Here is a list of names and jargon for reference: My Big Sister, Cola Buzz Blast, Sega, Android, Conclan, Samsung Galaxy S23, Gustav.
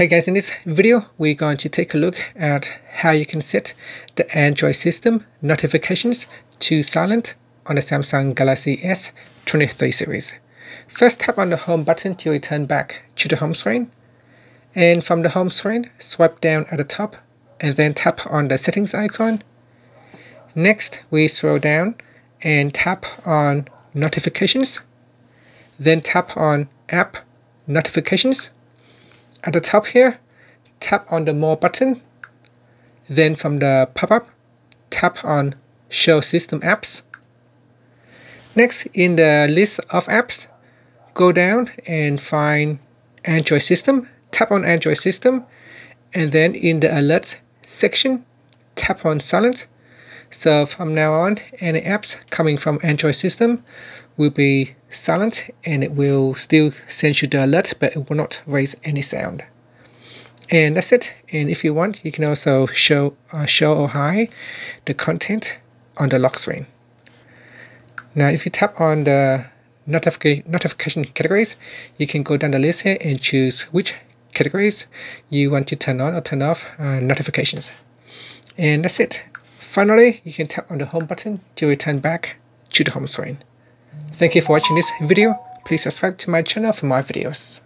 Hey guys, in this video we're going to take a look at how you can set the Android system notifications to silent on the Samsung Galaxy S23 series. First, tap on the home button till you turn back to the home screen, and from the home screen swipe down at the top and then tap on the settings icon. Next, we scroll down and tap on notifications, then tap on app notifications. At the top here, tap on the More button, then from the pop-up, tap on Show System Apps. Next, in the list of apps, go down and find Android System, tap on Android System, and then in the Alerts section, tap on Silent. So from now on, any apps coming from Android system will be silent and it will still send you the alert, but it will not raise any sound. And that's it. And if you want, you can also show or hide the content on the lock screen. Now, if you tap on the notification categories, you can go down the list here and choose which categories you want to turn on or turn off notifications. And that's it. Finally, you can tap on the home button to return back to the home screen. Thank you for watching this video. Please subscribe to my channel for more videos.